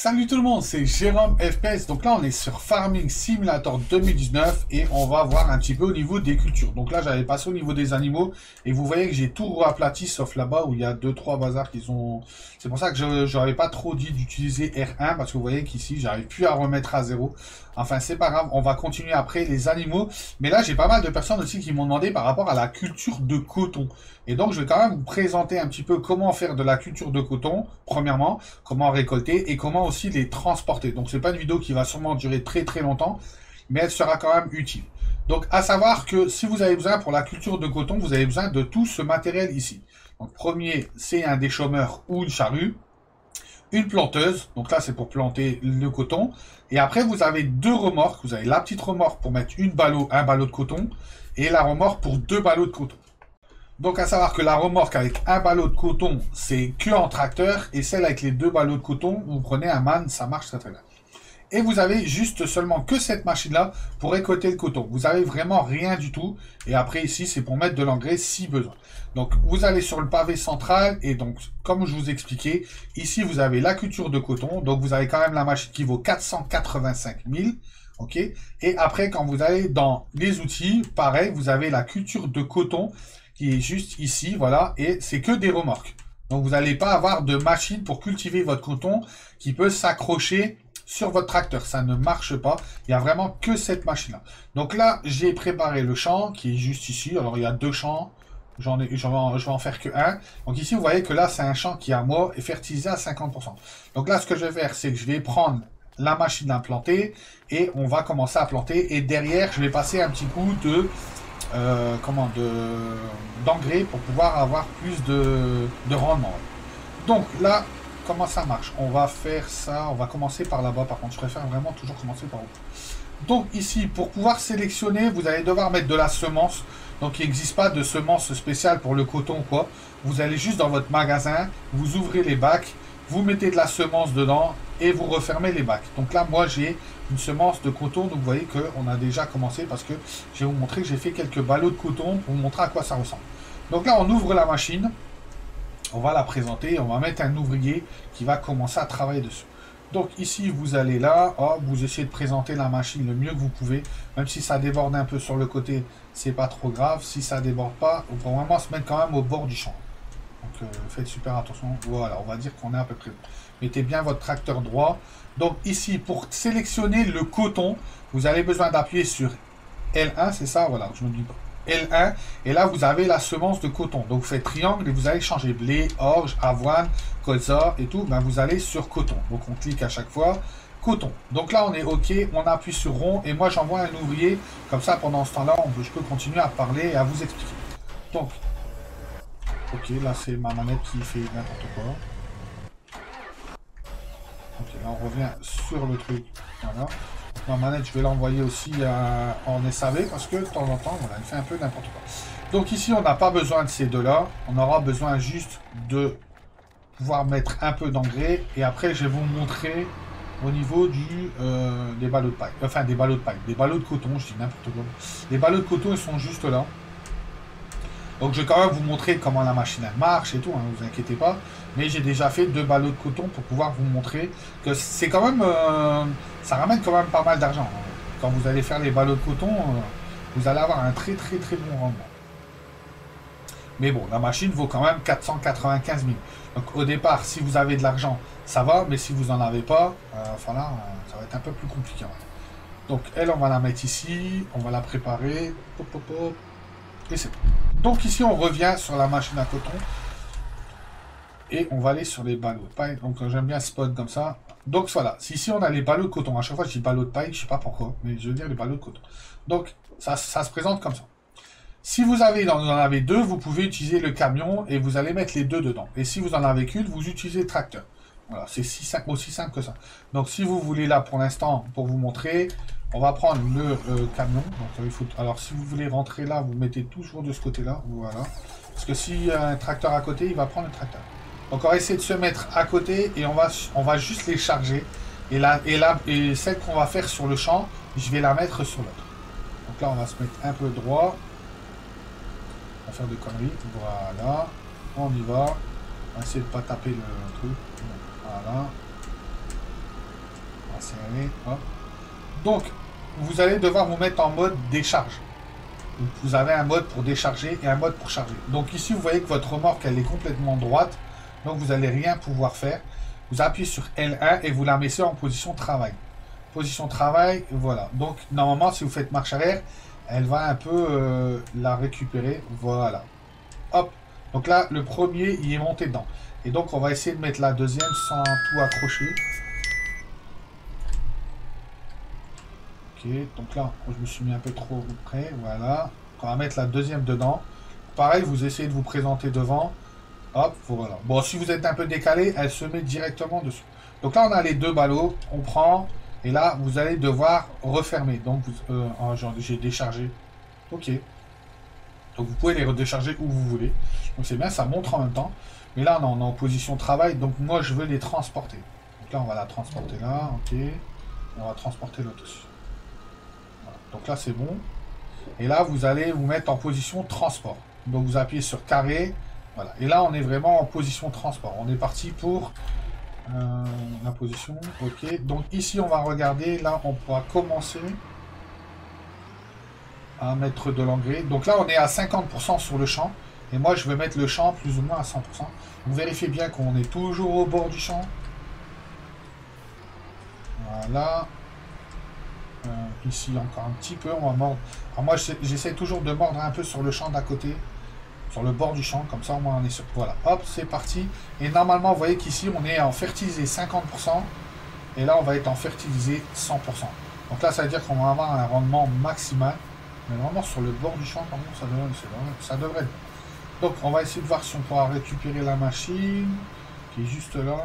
Salut tout le monde, c'est Jérôme FPS. Donc là on est sur Farming Simulator 2019 et on va voir un petit peu au niveau des cultures. Donc là j'avais passé au niveau des animaux et vous voyez que j'ai tout raplati sauf là-bas où il y a 2-3 bazars qui sont... C'est pour ça que je n'avais pas trop dit d'utiliser R1 parce que vous voyez qu'ici j'arrive plus à remettre à zéro. Enfin c'est pas grave, on va continuer après les animaux. Mais là j'ai pas mal de personnes aussi qui m'ont demandé par rapport à la culture de coton. Et donc je vais quand même vous présenter un petit peu comment faire de la culture de coton, premièrement, comment récolter et comment aussi les transporter. Donc c'est pas une vidéo qui va sûrement durer très longtemps, mais elle sera quand même utile. Donc à savoir que si vous avez besoin pour la culture de coton, vous avez besoin de tout ce matériel ici. Donc premier, c'est un déchaumeur ou une charrue, une planteuse, donc là c'est pour planter le coton, et après vous avez deux remorques, vous avez la petite remorque pour mettre un ballot de coton, et la remorque pour 2 ballots de coton. Donc à savoir que la remorque avec 1 ballot de coton, c'est que en tracteur, et celle avec les 2 ballots de coton, vous prenez un man, ça marche très bien. Et vous avez juste seulement que cette machine-là pour récolter le coton. Vous avez vraiment rien du tout. Et après ici, c'est pour mettre de l'engrais si besoin. Donc vous allez sur le pavé central. Et donc, comme je vous expliquais, ici vous avez la culture de coton. Donc vous avez quand même la machine qui vaut 485 000. OK. Et après, quand vous allez dans les outils, pareil, vous avez la culture de coton qui est juste ici. Voilà. Et c'est que des remorques. Donc vous n'allez pas avoir de machine pour cultiver votre coton qui peut s'accrocher sur votre tracteur, ça ne marche pas. Il n'y a vraiment que cette machine-là. Donc là, j'ai préparé le champ qui est juste ici. Alors, il y a 2 champs. Je vais en faire que 1. Donc ici, vous voyez que là, c'est un champ qui est à moi et fertilisé à 50%. Donc là, ce que je vais faire, c'est que je vais prendre la machine à planter et on va commencer à planter. Et derrière, je vais passer un petit coup de d'engrais pour pouvoir avoir plus de rendement. Donc là, comment ça marche? On va faire ça, on va commencer par là-bas. Par contre, je préfère vraiment toujours commencer par haut. Donc ici, pour pouvoir sélectionner, vous allez devoir mettre de la semence. Donc il n'existe pas de semence spéciale pour le coton quoi. Vous allez juste dans votre magasin, vous ouvrez les bacs, vous mettez de la semence dedans et vous refermez les bacs. Donc là, moi, j'ai une semence de coton. Donc vous voyez qu'on a déjà commencé parce que je vais vous montrer que j'ai fait quelques ballots de coton pour vous montrer à quoi ça ressemble. Donc là, on ouvre la machine. On va la présenter, on va mettre un ouvrier qui va commencer à travailler dessus. Donc ici, vous allez là, hop, vous essayez de présenter la machine le mieux que vous pouvez. Même si ça déborde un peu sur le côté, c'est pas trop grave. Si ça déborde pas, on va vraiment se mettre quand même au bord du champ. Donc faites super attention. Voilà, on va dire qu'on est à peu près bon. Mettez bien votre tracteur droit. Donc ici, pour sélectionner le coton, vous avez besoin d'appuyer sur L1, c'est ça, voilà, je ne dis pas. L1, et là vous avez la semence de coton. Donc vous faites triangle et vous allez changer blé, orge, avoine, colza et tout. Ben, vous allez sur coton. Donc on clique à chaque fois. Coton. Donc là on est OK, on appuie sur rond et moi j'envoie un ouvrier. Comme ça pendant ce temps-là, je peux continuer à parler et à vous expliquer. Donc, OK, là c'est ma manette qui fait n'importe quoi. OK, là on revient sur le truc. Voilà. Ma manette, je vais l'envoyer aussi en SAV parce que de temps en temps, voilà, elle fait un peu n'importe quoi. Donc ici, on n'a pas besoin de ces deux-là. On aura besoin juste de pouvoir mettre un peu d'engrais. Et après, je vais vous montrer au niveau des ballots de paille. Enfin, des ballots de paille. Des ballots de coton, je dis n'importe quoi. Les ballots de coton, ils sont juste là. Donc, je vais quand même vous montrer comment la machine elle marche et tout, hein, ne vous inquiétez pas. Mais j'ai déjà fait 2 ballots de coton pour pouvoir vous montrer que c'est quand même... ça ramène quand même pas mal d'argent. Hein. Quand vous allez faire les ballots de coton, vous allez avoir un très bon rendement. Mais bon, la machine vaut quand même 495 000. Donc, au départ, si vous avez de l'argent, ça va. Mais si vous n'en avez pas, voilà, ça va être un peu plus compliqué. Hein. Donc, elle, on va la mettre ici. On va la préparer. Hop, hop, hop. Et c'est bon. Donc ici, on revient sur la machine à coton. Et on va aller sur les ballots de paille. Donc j'aime bien spot comme ça. Donc voilà, ici on a les ballots de coton. À chaque fois, je dis ballots de paille, je ne sais pas pourquoi. Mais je veux dire les ballots de coton. Donc ça se présente comme ça. Si vous en avez 2, vous pouvez utiliser le camion et vous allez mettre les 2 dedans. Et si vous en avez qu'une, vous utilisez le tracteur. Voilà, c'est aussi simple que ça. Donc si vous voulez là, pour l'instant, pour vous montrer... On va prendre le camion. Donc, alors, si vous voulez rentrer là, vous mettez toujours de ce côté-là. Voilà. Parce que s'il y a un tracteur à côté, il va prendre le tracteur. Donc, on va essayer de se mettre à côté et on va juste les charger. Et celle qu'on va faire sur le champ, je vais la mettre sur l'autre. Donc là, on va se mettre un peu droit. On va faire des conneries. Voilà. On y va. On va essayer de ne pas taper le truc. Voilà. serrer, hop. Donc, vous allez devoir vous mettre en mode décharge. Donc, vous avez un mode pour décharger et un mode pour charger. Donc ici, vous voyez que votre remorque, elle est complètement droite. Donc, vous n'allez rien pouvoir faire. Vous appuyez sur L1 et vous la mettez en position travail. Position travail, voilà. Donc, normalement, si vous faites marche arrière, elle va un peu la récupérer. Voilà. Hop. Donc là, le premier, il est monté dedans. Et donc, on va essayer de mettre la deuxième sans tout accrocher. Ok. Donc là, je me suis mis un peu trop près. Voilà. On va mettre la deuxième dedans. Pareil, vous essayez de vous présenter devant. Hop, voilà. Bon, si vous êtes un peu décalé, elle se met directement dessus. Donc là, on a les deux ballots. On prend. Et là, vous allez devoir refermer. Donc, j'ai déchargé. Ok. Donc, vous pouvez les redécharger où vous voulez. Donc, c'est bien, ça montre en même temps. Mais là, on est en position travail. Donc, moi, je veux les transporter. Donc là, on va la transporter là. Ok. On va transporter l'autre aussi. Voilà. Donc là, c'est bon. Et là, vous allez vous mettre en position transport. Donc, vous appuyez sur carré. Voilà. Et là, on est vraiment en position transport. On est parti pour... la position, ok. Donc ici on va regarder, là on pourra commencer à mettre de l'engrais. Donc là on est à 50% sur le champ et moi je vais mettre le champ plus ou moins à 100%. Vous vérifiez bien qu'on est toujours au bord du champ. Voilà. Ici encore un petit peu, on va mordre. Alors moi j'essaie toujours de mordre un peu sur le champ d'à côté. Sur le bord du champ, comme ça au moins on est sûr. Voilà, hop, c'est parti. Et normalement, vous voyez qu'ici, on est en fertilisé 50%. Et là, on va être en fertilisé 100%. Donc là, ça veut dire qu'on va avoir un rendement maximal. Mais vraiment, sur le bord du champ, par contre, ça devrait être. Donc, on va essayer de voir si on pourra récupérer la machine, qui est juste là.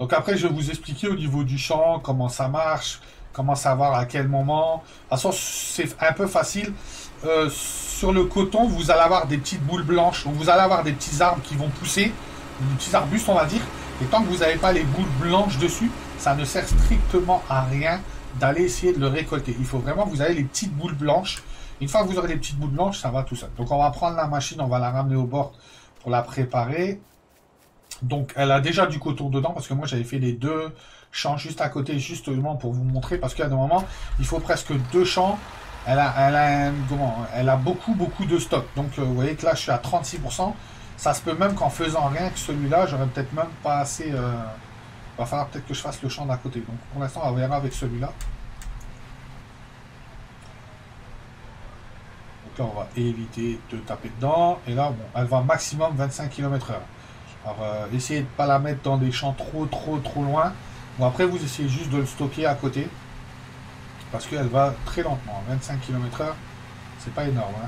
Donc après, je vais vous expliquer au niveau du champ, comment ça marche, comment savoir à quel moment. De toute façon, c'est un peu facile. Sur le coton, vous allez avoir des petites boules blanches, donc vous allez avoir des petits arbres qui vont pousser, des petits arbustes on va dire, et tant que vous n'avez pas les boules blanches dessus, ça ne sert strictement à rien d'aller essayer de le récolter. Il faut vraiment que vous ayez les petites boules blanches. Une fois que vous aurez les petites boules blanches, ça va tout seul. Donc on va prendre la machine, on va la ramener au bord pour la préparer. Donc elle a déjà du coton dedans, parce que moi j'avais fait les deux champs juste à côté, justement pour vous montrer, parce qu'à un moment, il faut presque deux champs. Elle a beaucoup de stock. Donc, vous voyez que là, je suis à 36%. Ça se peut même qu'en faisant rien que celui-là, j'aurais peut-être même pas assez... va falloir peut-être que je fasse le champ d'à côté. Donc, pour l'instant, on verra avec celui-là. Donc là, on va éviter de taper dedans. Et là, bon, elle va maximum 25 km/h. Alors, essayez de ne pas la mettre dans des champs trop loin. Bon, après, vous essayez juste de le stocker à côté. Parce qu'elle va très lentement, 25 km/h, c'est pas énorme. Hein.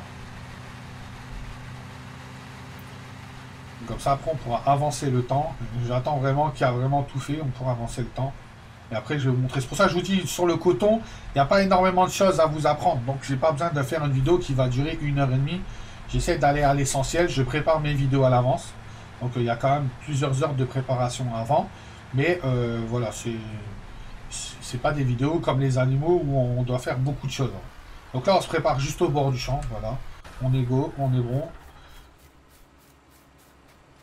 Comme ça, après, on pourra avancer le temps. J'attends vraiment qu'il y a vraiment tout fait, on pourra avancer le temps. Et après, je vais vous montrer. C'est pour ça que je vous dis, sur le coton, il n'y a pas énormément de choses à vous apprendre. Donc, j'ai pas besoin de faire une vidéo qui va durer 1h30. J'essaie d'aller à l'essentiel, je prépare mes vidéos à l'avance. Donc, il y a quand même plusieurs heures de préparation avant. Mais voilà, c'est... C'est pas des vidéos comme les animaux où on doit faire beaucoup de choses. Donc là, on se prépare juste au bord du champ. Voilà, on est go, on est bon.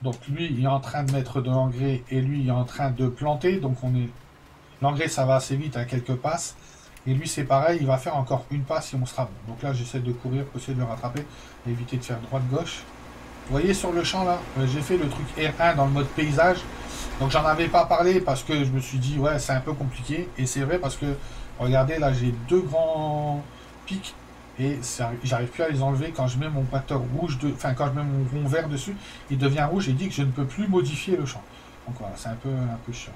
Donc lui, il est en train de mettre de l'engrais et lui, il est en train de planter. Donc on est... L'engrais, ça va assez vite à quelques passes. Et lui, c'est pareil, il va faire encore une passe et on sera bon. Donc là, j'essaie de courir, essayer de le rattraper, éviter de faire droite-gauche. Vous voyez sur le champ là, j'ai fait le truc R1 dans le mode paysage. Donc j'en avais pas parlé parce que je me suis dit ouais c'est un peu compliqué. Et c'est vrai parce que regardez là j'ai deux grands pics et j'arrive plus à les enlever. Quand je mets mon pointeur rouge, quand je mets mon rond vert dessus, il devient rouge et dit que je ne peux plus modifier le champ. Donc voilà, c'est un peu chiant.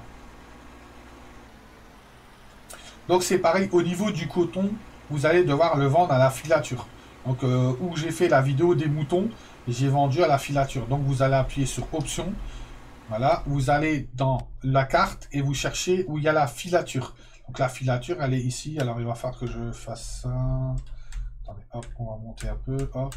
Donc c'est pareil au niveau du coton, vous allez devoir le vendre à la filature. Donc où j'ai fait la vidéo des moutons. J'ai vendu à la filature. Donc, vous allez appuyer sur Options. Voilà. Vous allez dans la carte et vous cherchez où il y a la filature. Donc, la filature, elle est ici. Alors, il va falloir que je fasse ça. Attendez, hop, on va monter un peu. Hop.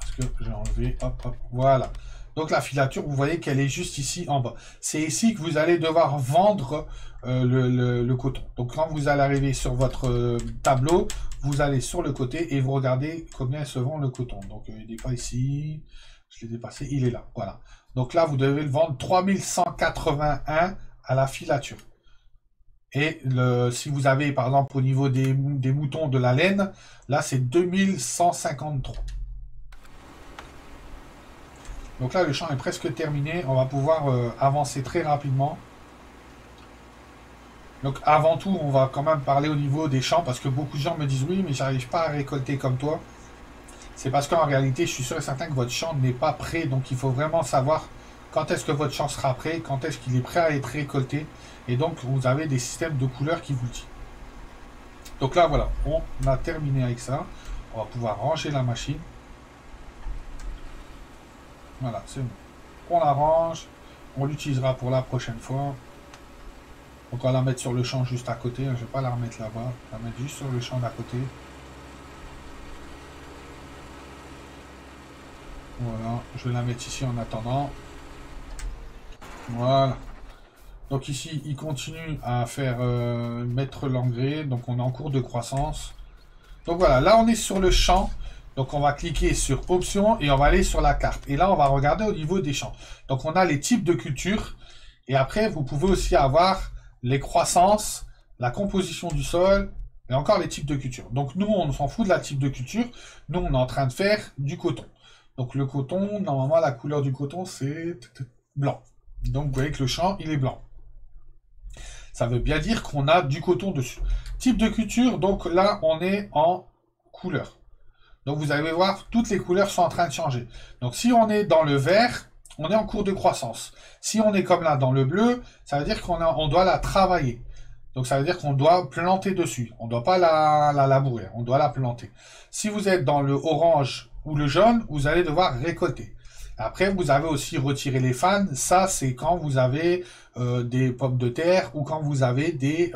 Parce que j'ai enlevé. Hop, hop. Voilà. Donc, la filature, vous voyez qu'elle est juste ici en bas. C'est ici que vous allez devoir vendre le coton. Donc, quand vous allez arriver sur votre tableau, vous allez sur le côté et vous regardez combien se vend le coton. Donc, il n'est pas ici. Je l'ai dépassé. Il est là. Voilà. Donc là, vous devez le vendre 3181 à la filature. Et si vous avez, par exemple, au niveau des moutons de la laine, là, c'est 2153. Donc là, le champ est presque terminé. On va pouvoir avancer très rapidement. Donc avant tout, on va quand même parler au niveau des champs, parce que beaucoup de gens me disent « Oui, mais j'arrive pas à récolter comme toi. » C'est parce qu'en réalité, je suis sûr et certain que votre champ n'est pas prêt. Donc il faut vraiment savoir quand est-ce que votre champ sera prêt, quand est-ce qu'il est prêt à être récolté. Et donc, vous avez des systèmes de couleurs qui vous le disent. Donc là, voilà, on a terminé avec ça. On va pouvoir ranger la machine. Voilà, c'est bon. On la range. On l'utilisera pour la prochaine fois. Donc on va la mettre sur le champ juste à côté. Je ne vais pas la remettre là-bas. On va la mettre juste sur le champ d'à côté. Voilà, je vais la mettre ici en attendant. Voilà. Donc ici, il continue à faire mettre l'engrais. Donc on est en cours de croissance. Donc voilà, là on est sur le champ. Donc on va cliquer sur options et on va aller sur la carte. Et là on va regarder au niveau des champs. Donc on a les types de cultures. Et après, vous pouvez aussi avoir les croissances, la composition du sol et encore les types de cultures. Donc nous, on s'en fout de la type de culture. Nous, on est en train de faire du coton. Donc le coton, normalement, la couleur du coton, c'est blanc. Donc vous voyez que le champ, il est blanc. Ça veut bien dire qu'on a du coton dessus. Type de culture, donc là, on est en couleur. Donc vous allez voir, toutes les couleurs sont en train de changer. Donc si on est dans le vert, on est en cours de croissance. Si on est comme là dans le bleu, ça veut dire qu'on doit la travailler. Donc ça veut dire qu'on doit planter dessus. On ne doit pas la labourer, on doit la planter. Si vous êtes dans le orange ou le jaune, vous allez devoir récolter. Après, vous avez aussi retiré les fans. Ça, c'est quand vous avez des pommes de terre ou quand vous avez des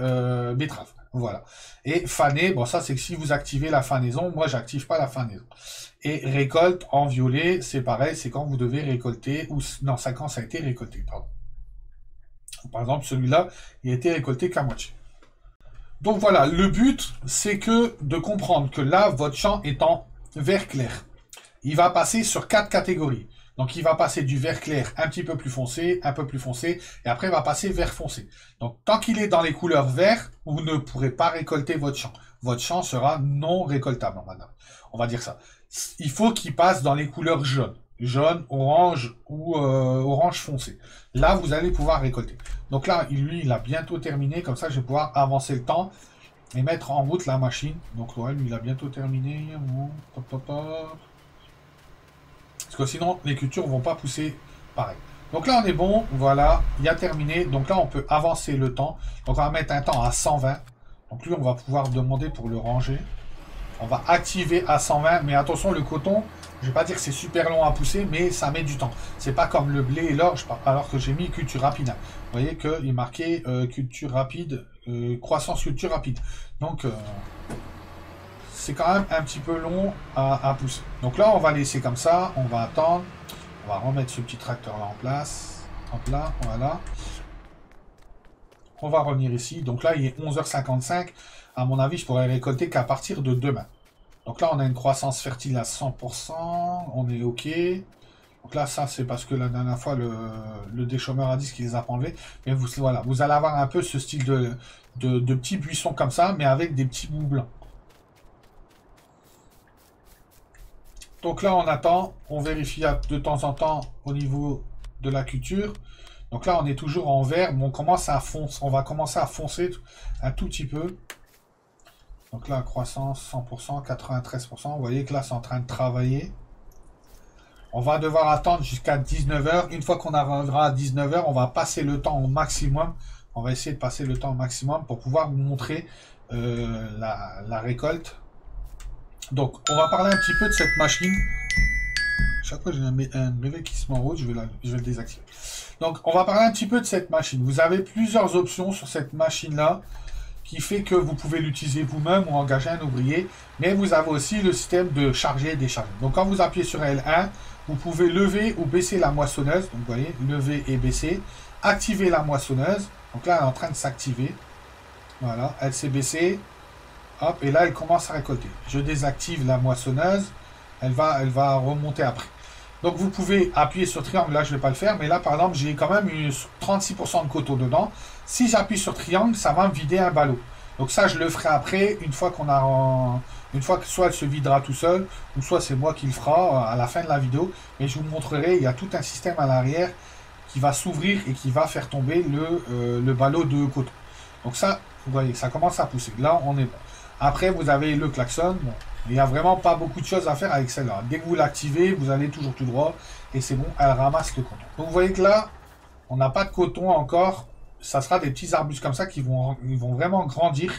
betteraves. Voilà. Et faner, bon ça c'est que si vous activez la fanaison, moi j'active pas la fanaison. Et récolte en violet, c'est pareil, c'est quand vous devez récolter, ou non, c'est quand ça a été récolté, pardon. Par exemple, celui-là, il a été récolté qu'à moitié. Donc voilà, le but, c'est que de comprendre que là, votre champ est en vert clair. Il va passer sur 4 catégories. Donc il va passer du vert clair un petit peu plus foncé, un peu plus foncé, et après il va passer vert foncé. Donc tant qu'il est dans les couleurs vert, vous ne pourrez pas récolter votre champ. Votre champ sera non récoltable, madame. On va dire ça. Il faut qu'il passe dans les couleurs jaunes. Jaune, orange ou orange foncé. Là, vous allez pouvoir récolter. Donc là, lui, il a bientôt terminé. Comme ça, je vais pouvoir avancer le temps et mettre en route la machine. Donc ouais, lui, il a bientôt terminé. Parce que sinon les cultures vont pas pousser pareil. Donc là on est bon, voilà, il a terminé. Donc là on peut avancer le temps. Donc on va mettre un temps à 120. Donc lui on va pouvoir demander pour le ranger. On va activer à 120. Mais attention, le coton, je vais pas dire que c'est super long à pousser, mais ça met du temps. C'est pas comme le blé et l'orge, alors que j'ai mis culture rapide. Vous voyez qu'il est marqué culture rapide, croissance culture rapide. Donc c'est quand même un petit peu long à pousser. Donc là, on va laisser comme ça. On va attendre. On va remettre ce petit tracteur-là en place. Hop là, voilà. On va revenir ici. Donc là, il est 11h55. À mon avis, je pourrais récolter qu'à partir de demain. Donc là, on a une croissance fertile à 100%. On est OK. Donc là, ça, c'est parce que la dernière fois, le déchaumeur a dit qu'il les a enlevés. Mais vous, voilà, vous allez avoir un peu ce style de petits buissons comme ça, mais avec des petits bouts blancs. Donc là, on attend, on vérifie de temps en temps au niveau de la culture. Donc là, on est toujours en vert, mais on commence à foncer. On va commencer à foncer un tout petit peu. Donc là, croissance 100%, 93%. Vous voyez que là, c'est en train de travailler. On va devoir attendre jusqu'à 19h. Une fois qu'on arrivera à 19h, on va passer le temps au maximum. On va essayer de passer le temps au maximum pour pouvoir vous montrer la récolte. Donc, on va parler un petit peu de cette machine. Chaque fois que j'ai un bébé qui se met en route, je vais le désactiver. Donc, on va parler un petit peu de cette machine. Vous avez plusieurs options sur cette machine-là qui fait que vous pouvez l'utiliser vous-même ou engager un ouvrier. Mais vous avez aussi le système de charger et décharger. Donc, quand vous appuyez sur L1, vous pouvez lever ou baisser la moissonneuse. Donc, vous voyez, lever et baisser. Activer la moissonneuse. Donc là, elle est en train de s'activer. Voilà, elle s'est baissée. Hop, et là, elle commence à récolter. Je désactive la moissonneuse. Elle va remonter après. Donc vous pouvez appuyer sur triangle, là je ne vais pas le faire, mais là par exemple j'ai quand même eu 36% de coton dedans. Si j'appuie sur triangle, ça va me vider un ballot. Donc ça je le ferai après, une fois qu'on a une fois que soit elle se videra tout seul, ou soit c'est moi qui le fera à la fin de la vidéo. Mais je vous montrerai, il y a tout un système à l'arrière qui va s'ouvrir et qui va faire tomber le ballot de coton. Donc ça, vous voyez, ça commence à pousser. Là on est bon. Après vous avez le klaxon. Bon, il n'y a vraiment pas beaucoup de choses à faire avec celle-là. Dès que vous l'activez, vous allez toujours tout droit et c'est bon, elle ramasse le coton. Donc vous voyez que là, on n'a pas de coton encore. Ça sera des petits arbustes comme ça qui vont, ils vont vraiment grandir.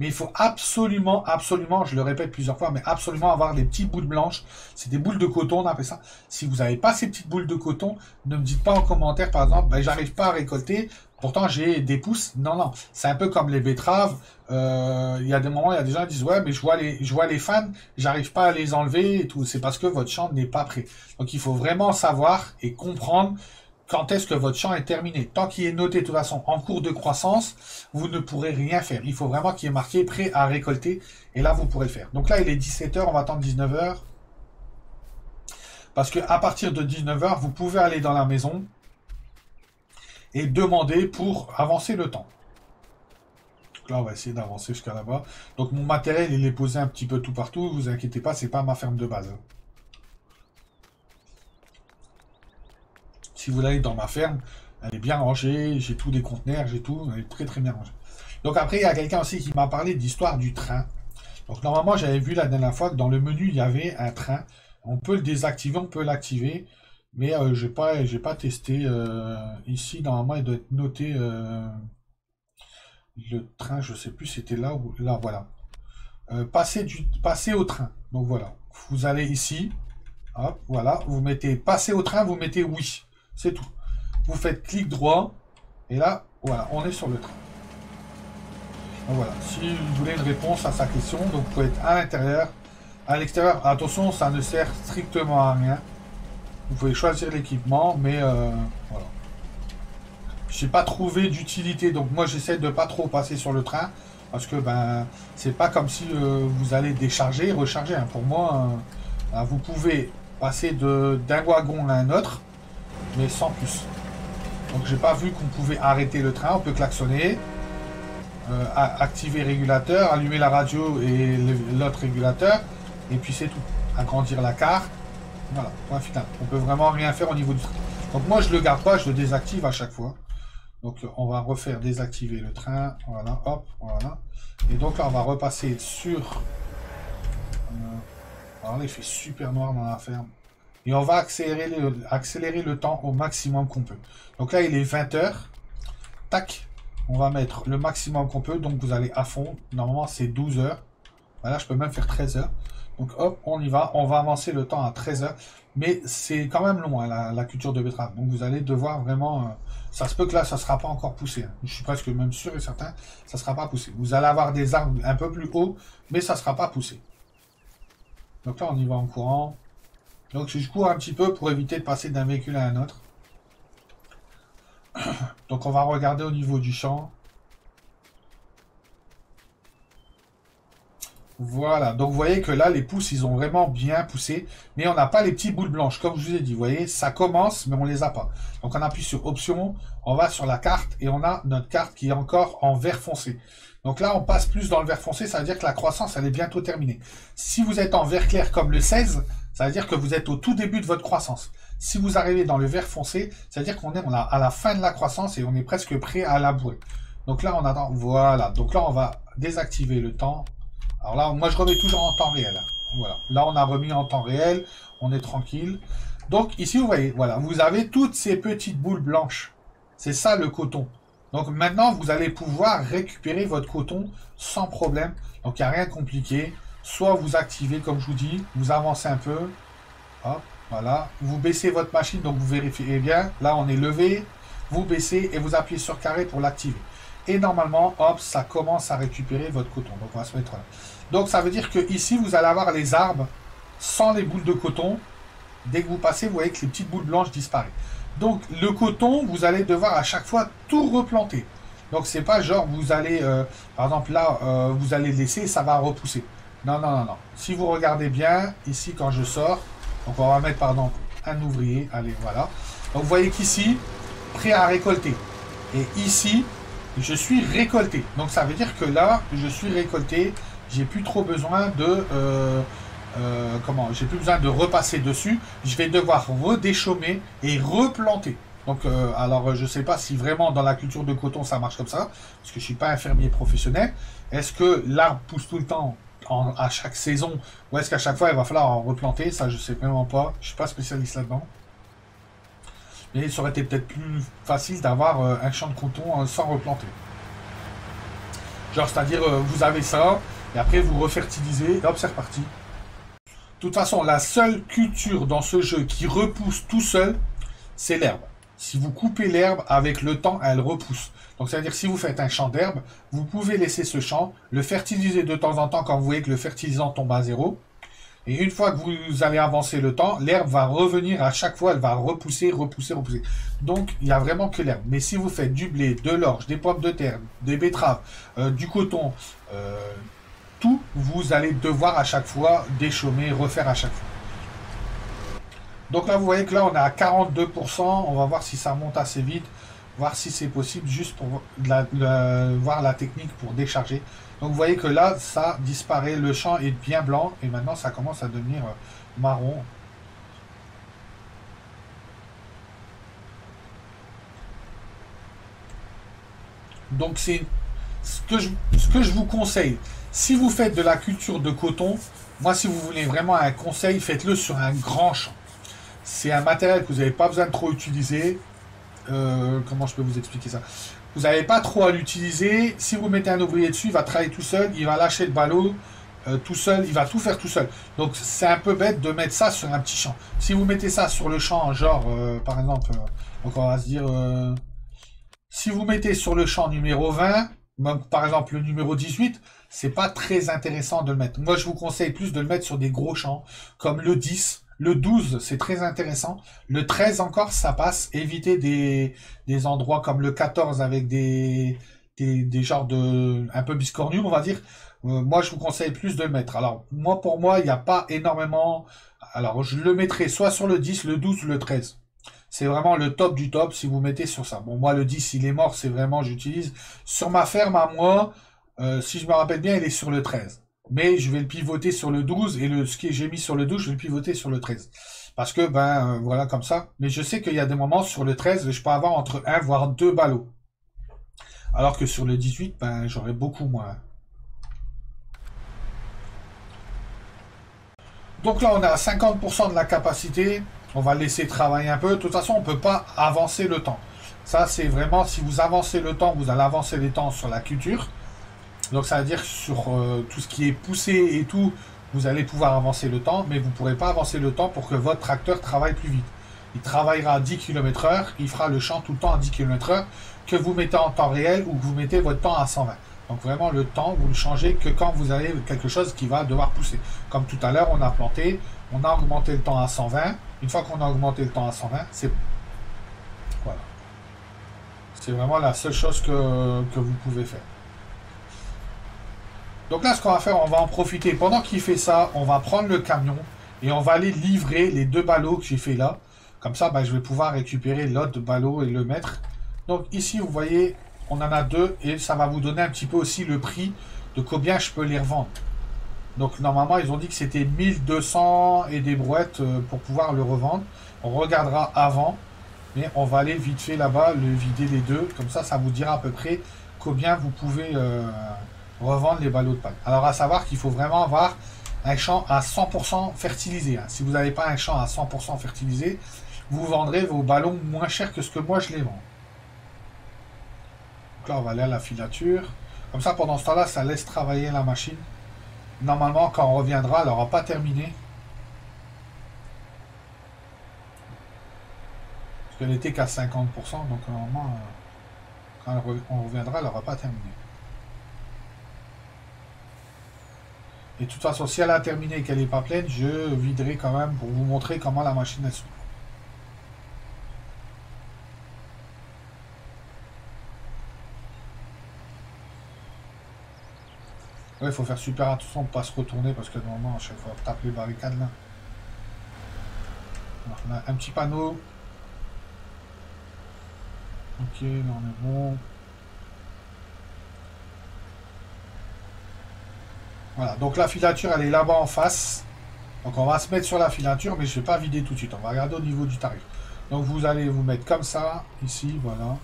Mais il faut absolument, absolument, je le répète plusieurs fois, mais absolument avoir des petites boules blanches. C'est des boules de coton, on appelle ça. Si vous n'avez pas ces petites boules de coton, ne me dites pas en commentaire, par exemple, ben, j'arrive pas à récolter, pourtant j'ai des pousses. Non, non, c'est un peu comme les betteraves. Il y a des moments, il y a des gens qui disent, ouais, mais je vois les fans, j'arrive pas à les enlever et tout. C'est parce que votre champ n'est pas prêt. Donc il faut vraiment savoir et comprendre quand est-ce que votre champ est terminé. Tant qu'il est noté de toute façon en cours de croissance, vous ne pourrez rien faire. Il faut vraiment qu'il est marqué prêt à récolter. Et là, vous pourrez le faire. Donc là, il est 17 h, on va attendre 19 h. Parce qu'à partir de 19 h, vous pouvez aller dans la maison et demander pour avancer le temps. Donc là, on va essayer d'avancer jusqu'à là-bas. Donc mon matériel, il est posé un petit peu tout partout. Vous inquiétez pas, c'est pas ma ferme de base. Si vous l'avez dans ma ferme, elle est bien rangée, j'ai tous les conteneurs, j'ai tout, elle est très très bien rangée. Donc après, il y a quelqu'un aussi qui m'a parlé d'histoire du train. Donc normalement, j'avais vu la dernière fois que dans le menu, il y avait un train. On peut le désactiver, on peut l'activer, mais j'ai pas testé. Ici, normalement, il doit être noté le train, je sais plus, c'était là ou là, voilà. Passer au train. Donc voilà, vous allez ici, hop, voilà, vous mettez passer au train, vous mettez oui. C'est tout. Vous faites clic droit. Et là, voilà, on est sur le train. Donc voilà. Si vous voulez une réponse à sa question, donc vous pouvez être à l'intérieur, à l'extérieur. Attention, ça ne sert strictement à rien. Vous pouvez choisir l'équipement, mais voilà. J'ai pas trouvé d'utilité. Donc moi, j'essaie de pas trop passer sur le train. Parce que, ben, c'est pas comme si vous allez décharger, recharger. Hein. Pour moi, ben, vous pouvez passer d'un wagon à un autre, mais sans plus. Donc j'ai pas vu qu'on pouvait arrêter le train. On peut klaxonner, activer régulateur, allumer la radio et l'autre régulateur, et puis c'est tout. Agrandir la carte, voilà, point final. On peut vraiment rien faire au niveau du train. Donc moi je le garde pas, je le désactive à chaque fois. Donc on va refaire désactiver le train, voilà, hop, voilà. Et donc là on va repasser sur alors là il fait super noir dans la ferme. Et on va accélérer le temps au maximum qu'on peut. Donc là, il est 20 h. Tac. On va mettre le maximum qu'on peut. Donc, vous allez à fond. Normalement, c'est 12 h. Voilà, je peux même faire 13 h. Donc, hop, on y va. On va avancer le temps à 13 h. Mais c'est quand même long, hein, la culture de betterave. Donc, vous allez devoir vraiment... ça se peut que là, ça ne sera pas encore poussé. Hein. Je suis presque même sûr et certain, ça ne sera pas poussé. Vous allez avoir des arbres un peu plus hauts, mais ça ne sera pas poussé. Donc là, on y va en courant. Donc je cours un petit peu pour éviter de passer d'un véhicule à un autre. Donc on va regarder au niveau du champ. Voilà, donc vous voyez que là les pousses ils ont vraiment bien poussé. Mais on n'a pas les petites boules blanches, comme je vous ai dit. Vous voyez, ça commence mais on les a pas. Donc on appuie sur option, on va sur la carte et on a notre carte qui est encore en vert foncé. Donc là on passe plus dans le vert foncé, ça veut dire que la croissance elle est bientôt terminée. Si vous êtes en vert clair comme le 16... ça veut dire que vous êtes au tout début de votre croissance. Si vous arrivez dans le vert foncé, ça veut dire qu'on est à la fin de la croissance et on est presque prêt à labourer. Donc là, on attend. Voilà. Donc là, on va désactiver le temps. Alors là, moi, je remets toujours en temps réel. Voilà. Là, on a remis en temps réel. On est tranquille. Donc ici, vous voyez, voilà, vous avez toutes ces petites boules blanches. C'est ça le coton. Donc maintenant, vous allez pouvoir récupérer votre coton sans problème. Donc il n'y a rien de compliqué. Soit vous activez, comme je vous dis, vous avancez un peu, hop, voilà, vous baissez votre machine, donc vous vérifiez bien, là on est levé, vous baissez et vous appuyez sur carré pour l'activer. Et normalement, hop, ça commence à récupérer votre coton, donc on va se mettre là. Donc ça veut dire que ici vous allez avoir les arbres sans les boules de coton, dès que vous passez, vous voyez que les petites boules blanches disparaissent. Donc le coton, vous allez devoir à chaque fois tout replanter. Donc c'est pas genre vous allez, par exemple là, vous allez laisser, ça va repousser. Non, non, non, non. Si vous regardez bien, ici, quand je sors, donc on va mettre, par exemple, un ouvrier. Allez, voilà. Donc, vous voyez qu'ici, prêt à récolter. Et ici, je suis récolté. Donc, ça veut dire que là, je suis récolté. J'ai plus trop besoin de... j'ai plus besoin de repasser dessus. Je vais devoir redéchaumer et replanter. Donc, alors, je ne sais pas si vraiment dans la culture de coton, ça marche comme ça. Parce que je ne suis pas un fermier professionnel. Est-ce que l'arbre pousse tout le temps à chaque saison? Ou est-ce qu'à chaque fois, il va falloir en replanter? Ça, je ne sais vraiment pas. Je ne suis pas spécialiste là-dedans. Mais ça aurait été peut-être plus facile d'avoir un champ de coton sans replanter. Genre, c'est-à-dire, vous avez ça, et après, vous refertilisez, et hop, c'est reparti. De toute façon, la seule culture dans ce jeu qui repousse tout seul, c'est l'herbe. Si vous coupez l'herbe, avec le temps, elle repousse. Donc, c'est-à-dire, si vous faites un champ d'herbe, vous pouvez laisser ce champ, le fertiliser de temps en temps quand vous voyez que le fertilisant tombe à zéro. Et une fois que vous allez avancer le temps, l'herbe va revenir à chaque fois, elle va repousser, repousser, repousser. Donc, il n'y a vraiment que l'herbe. Mais si vous faites du blé, de l'orge, des pommes de terre, des betteraves, du coton, tout, vous allez devoir à chaque fois déchaumer, refaire à chaque fois. Donc là, vous voyez que là, on est à 42%. On va voir si ça monte assez vite, voir si c'est possible, juste pour voir la technique pour décharger. Donc vous voyez que là, ça disparaît, le champ est bien blanc, et maintenant ça commence à devenir marron. Donc c'est ce que je vous conseille. Si vous faites de la culture de coton, moi si vous voulez vraiment un conseil, faites-le sur un grand champ. C'est un matériel que vous n'avez pas besoin de trop utiliser. Comment je peux vous expliquer ça ? Vous n'avez pas trop à l'utiliser. Si vous mettez un ouvrier dessus, il va travailler tout seul, il va lâcher le ballot tout seul, il va tout faire tout seul. Donc c'est un peu bête de mettre ça sur un petit champ. Si vous mettez ça sur le champ, genre par exemple, donc on va se dire, si vous mettez sur le champ numéro 20, même, par exemple le numéro 18, c'est pas très intéressant de le mettre. Moi je vous conseille plus de le mettre sur des gros champs, comme le 10. Le 12, c'est très intéressant. Le 13 encore, ça passe. Évitez des endroits comme le 14 avec des genres de... un peu biscornus, on va dire. Moi, je vous conseille plus de le mettre. Alors, moi, pour moi, il n'y a pas énormément... Alors, je le mettrai soit sur le 10, le 12, le 13. C'est vraiment le top du top si vous mettez sur ça. Bon, moi, le 10, il est mort. C'est vraiment, j'utilise. Sur ma ferme, à moi, si je me rappelle bien, il est sur le 13. Mais je vais le pivoter sur le 12 et ce que j'ai mis sur le 12, je vais le pivoter sur le 13. Parce que, ben, voilà, comme ça. Mais je sais qu'il y a des moments sur le 13, je peux avoir entre 1 voire 2 ballots. Alors que sur le 18, ben, j'aurai beaucoup moins. Donc là, on est à 50% de la capacité. On va laisser travailler un peu. De toute façon, on ne peut pas avancer le temps. Ça, c'est vraiment, si vous avancez le temps, vous allez avancer les temps sur la culture. Donc ça veut dire que sur tout ce qui est poussé et tout, vous allez pouvoir avancer le temps, mais vous ne pourrez pas avancer le temps pour que votre tracteur travaille plus vite. Il travaillera à 10 km/h, il fera le champ tout le temps à 10 km/h, que vous mettez en temps réel ou que vous mettez votre temps à 120. Donc vraiment le temps, vous ne changez que quand vous avez quelque chose qui va devoir pousser. Comme tout à l'heure, on a planté, on a augmenté le temps à 120. Une fois qu'on a augmenté le temps à 120, c'est... Voilà. C'est vraiment la seule chose que vous pouvez faire. Donc là, ce qu'on va faire, on va en profiter. Pendant qu'il fait ça, on va prendre le camion et on va aller livrer les 2 ballots que j'ai fait là. Comme ça, ben, je vais pouvoir récupérer l'autre ballot et le mettre. Donc ici, vous voyez, on en a 2 et ça va vous donner un petit peu aussi le prix de combien je peux les revendre. Donc normalement, ils ont dit que c'était 1200 et des brouettes pour pouvoir le revendre. On regardera avant, mais on va aller vite fait là-bas, le vider les 2. Comme ça, ça vous dira à peu près combien vous pouvez... revendre les ballots de paille. Alors à savoir qu'il faut vraiment avoir un champ à 100% fertilisé. Si vous n'avez pas un champ à 100% fertilisé, vous vendrez vos ballons moins cher que ce que moi je les vends. Donc là on va aller à la filature. Comme ça pendant ce temps-là, ça laisse travailler la machine. Normalement quand on reviendra, elle n'aura pas terminé. Parce qu'elle n'était qu'à 50%, donc normalement quand on reviendra, elle n'aura pas terminé. Et de toute façon, si elle a terminé et qu'elle n'est pas pleine, je viderai quand même pour vous montrer comment la machine est souple. Ouais, il faut faire super attention de ne pas se retourner parce que normalement, à chaque fois, on tape les barricades là. On a un petit panneau. Ok, là on est bon. Voilà, donc la filature elle est là-bas en face. Donc on va se mettre sur la filature, mais je ne vais pas vider tout de suite. On va regarder au niveau du tarif. Donc vous allez vous mettre comme ça, ici, voilà.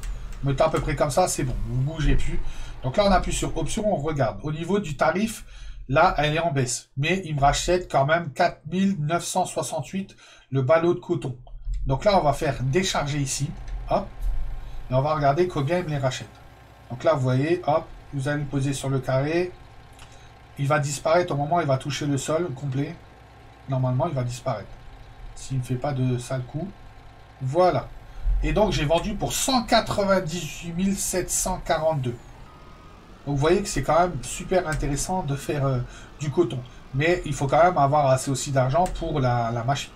Vous mettez à peu près comme ça, c'est bon, vous ne bougez plus. Donc là on appuie sur option, on regarde. Au niveau du tarif, là elle est en baisse. Mais il me rachète quand même 4968 le ballot de coton. Donc là on va faire décharger ici, hop. Et on va regarder combien il me les rachète. Donc là vous voyez, hop, vous allez le poser sur le carré. Il va disparaître au moment où il va toucher le sol complet. Normalement il va disparaître. S'il ne fait pas de sale coup. Voilà. Et donc j'ai vendu pour 198 742. Donc vous voyez que c'est quand même super intéressant de faire du coton. Mais il faut quand même avoir assez aussi d'argent pour la machine.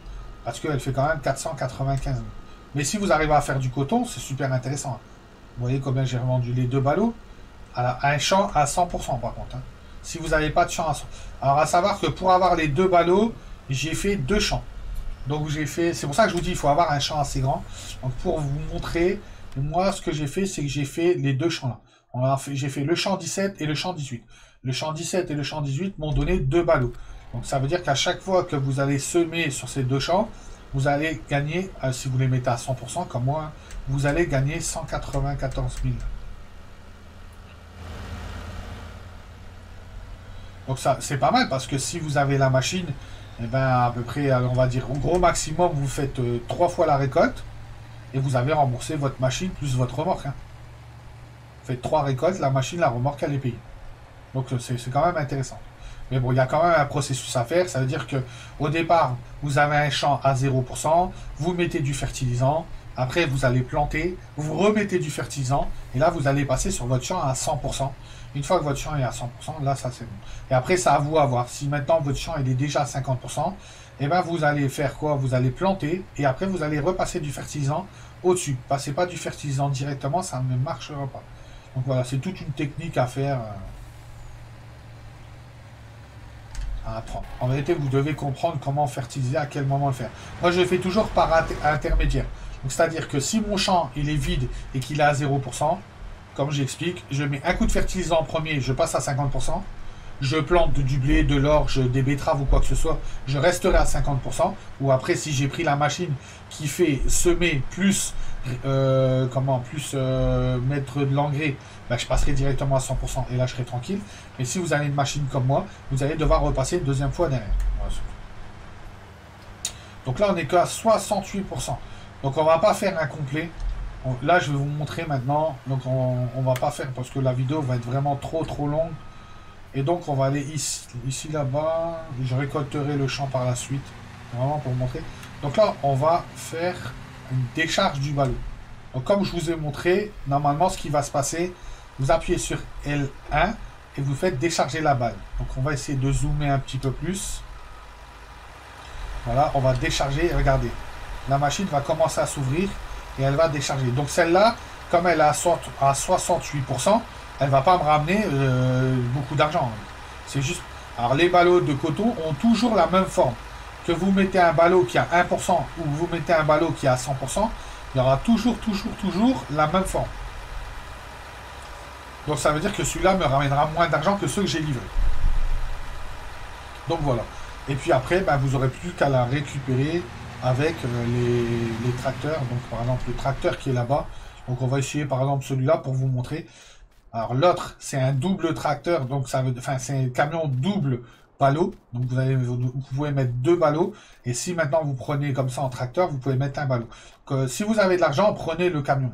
Parce qu'elle fait quand même 495 000. Mais si vous arrivez à faire du coton, c'est super intéressant. Vous voyez combien j'ai revendu les deux ballots à un champ à 100% par contre. Hein. Si vous n'avez pas de champ à 100%. Alors à savoir que pour avoir les deux ballots, j'ai fait deux champs. Donc j'ai fait, c'est pour ça que je vous dis, il faut avoir un champ assez grand. Donc pour vous montrer, moi ce que j'ai fait, c'est que j'ai fait les deux champs là. J'ai fait le champ 17 et le champ 18. Le champ 17 et le champ 18 m'ont donné deux ballots. Donc ça veut dire qu'à chaque fois que vous allez semer sur ces deux champs, vous allez gagner, si vous les mettez à 100% comme moi, hein, vous allez gagner 194 000. Donc ça, c'est pas mal parce que si vous avez la machine, eh ben, à peu près, on va dire, au gros maximum, vous faites 3 fois la récolte et vous avez remboursé votre machine plus votre remorque. Hein. Vous faites 3 récoltes, la machine, la remorque, elle est payée. Donc c'est quand même intéressant. Mais bon, il y a quand même un processus à faire. Ça veut dire que au départ, vous avez un champ à 0%, vous mettez du fertilisant, après vous allez planter, vous remettez du fertilisant, et là vous allez passer sur votre champ à 100%. Une fois que votre champ est à 100%, là ça c'est bon. Et après, ça à vous à voir. Si maintenant votre champ il est déjà à 50%, et ben vous allez faire quoi? Vous allez planter, et après vous allez repasser du fertilisant au-dessus. Passez pas du fertilisant directement, ça ne marchera pas. Donc voilà, c'est toute une technique à faire. À apprendre. En vérité, vous devez comprendre comment fertiliser, à quel moment le faire. Moi, je le fais toujours par intermédiaire. Donc, c'est-à-dire que si mon champ il est vide et qu'il est à 0%, comme j'explique, je mets un coup de fertilisant en premier, je passe à 50%. Je plante du blé, de l'orge, des betteraves ou quoi que ce soit, je resterai à 50%. Ou après, si j'ai pris la machine qui fait semer plus, mettre de l'engrais, ben, je passerai directement à 100% et là je serai tranquille. Mais si vous avez une machine comme moi, vous allez devoir repasser une deuxième fois derrière. Voilà. Donc là, on est qu'à 68%. Donc on va pas faire un complet. Là, je vais vous montrer maintenant. Donc on va pas faire parce que la vidéo va être vraiment trop longue. Et donc on va aller ici là-bas, je récolterai le champ par la suite, vraiment pour vous montrer. Donc là on va faire une décharge du ballot. Donc comme je vous ai montré, normalement ce qui va se passer, vous appuyez sur L1 et vous faites décharger la balle. Donc on va essayer de zoomer un petit peu plus. Voilà, on va décharger, regardez, la machine va commencer à s'ouvrir et elle va décharger. Donc celle-là, comme elle est à 68%, elle ne va pas me ramener beaucoup d'argent. C'est juste. Alors, les ballots de coton ont toujours la même forme. Que vous mettez un ballot qui a 1% ou vous mettez un ballot qui a 100%, il y aura toujours la même forme. Donc, ça veut dire que celui-là me ramènera moins d'argent que ceux que j'ai livrés. Donc, voilà. Et puis après, ben, vous n'aurez plus qu'à la récupérer avec les tracteurs. Donc, par exemple, le tracteur qui est là-bas. Donc, on va essayer, par exemple, celui-là pour vous montrer. Alors l'autre, c'est un double tracteur, donc ça veut, enfin c'est un camion double ballot, donc vous pouvez mettre deux ballots, et si maintenant vous prenez comme ça en tracteur, vous pouvez mettre un ballot. Donc, si vous avez de l'argent, prenez le camion,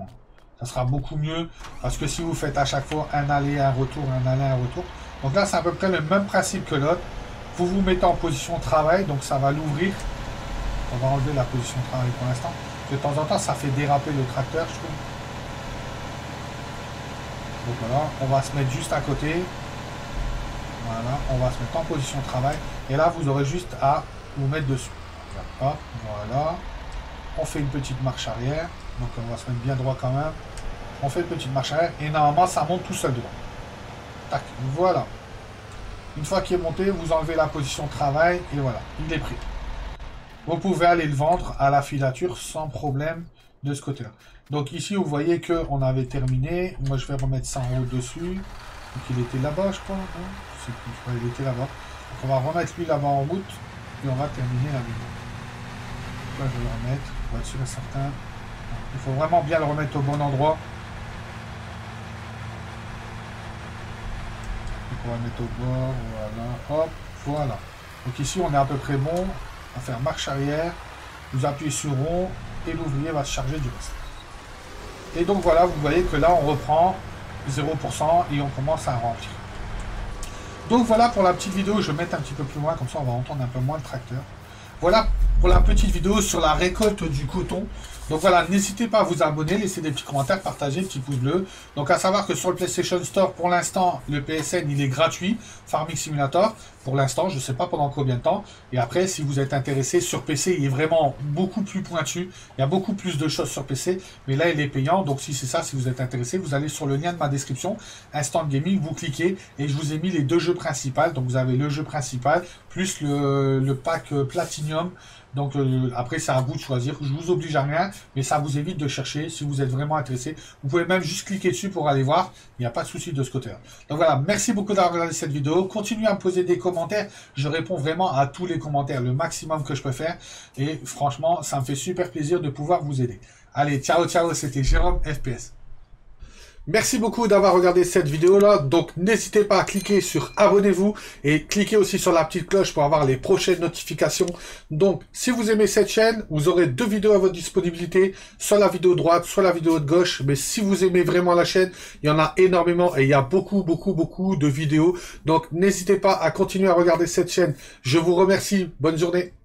ça sera beaucoup mieux, parce que si vous faites à chaque fois un aller, un retour, un aller, un retour, donc là c'est à peu près le même principe que l'autre, vous vous mettez en position travail, donc ça va l'ouvrir, on va enlever la position travail pour l'instant, de temps en temps ça fait déraper le tracteur, je trouve. Donc voilà, on va se mettre juste à côté. Voilà, on va se mettre en position de travail. Et là, vous aurez juste à vous mettre dessus. Hop, voilà. On fait une petite marche arrière. Donc on va se mettre bien droit quand même. On fait une petite marche arrière. Et normalement, ça monte tout seul devant. Tac, voilà. Une fois qu'il est monté, vous enlevez la position de travail. Et voilà, il est pris. Vous pouvez aller le vendre à la filature sans problème de ce côté-là. Donc ici, vous voyez qu'on avait terminé. Moi, je vais remettre ça en haut dessus. Donc il était là-bas, je crois. Hein, il était là-bas. Donc on va remettre lui là-bas en route. Et on va terminer la vidéo. Là, je vais le remettre pour être sûr et certain. Il faut vraiment bien le remettre au bon endroit. Donc on va le mettre au bord. Voilà. Hop. Voilà. Donc ici, on est à peu près bon. On va faire marche arrière. Vous appuyez sur rond. Et l'ouvrier va se charger du reste. Et donc voilà, vous voyez que là on reprend 0% et on commence à remplir. Donc voilà pour la petite vidéo, je vais mettre un petit peu plus loin, comme ça on va entendre un peu moins le tracteur. Voilà pour la petite vidéo sur la récolte du coton. Donc voilà, n'hésitez pas à vous abonner, laissez des petits commentaires, partagez, petits pouces bleus. Donc à savoir que sur le PlayStation Store, pour l'instant, le PSN, il est gratuit, Farming Simulator. Pour l'instant, je ne sais pas pendant combien de temps. Et après, si vous êtes intéressé sur PC, il est vraiment beaucoup plus pointu. Il y a beaucoup plus de choses sur PC. Mais là, il est payant. Donc si c'est ça, si vous êtes intéressé, vous allez sur le lien de ma description, Instant Gaming, vous cliquez. Et je vous ai mis les deux jeux principaux. Donc vous avez le jeu principal, plus le pack Platinum. Donc après, c'est à vous de choisir. Je vous oblige à rien, mais ça vous évite de chercher. Si vous êtes vraiment intéressé, vous pouvez même juste cliquer dessus pour aller voir. Il n'y a pas de souci de ce côté-là. Donc voilà, merci beaucoup d'avoir regardé cette vidéo. Continuez à me poser des commentaires. Je réponds vraiment à tous les commentaires, le maximum que je peux faire. Et franchement, ça me fait super plaisir de pouvoir vous aider. Allez, ciao, ciao, c'était Jérôme FPS. Merci beaucoup d'avoir regardé cette vidéo-là. Donc, n'hésitez pas à cliquer sur abonnez-vous et cliquez aussi sur la petite cloche pour avoir les prochaines notifications. Donc, si vous aimez cette chaîne, vous aurez deux vidéos à votre disponibilité, soit la vidéo droite, soit la vidéo de gauche. Mais si vous aimez vraiment la chaîne, il y en a énormément et il y a beaucoup de vidéos. Donc, n'hésitez pas à continuer à regarder cette chaîne. Je vous remercie. Bonne journée.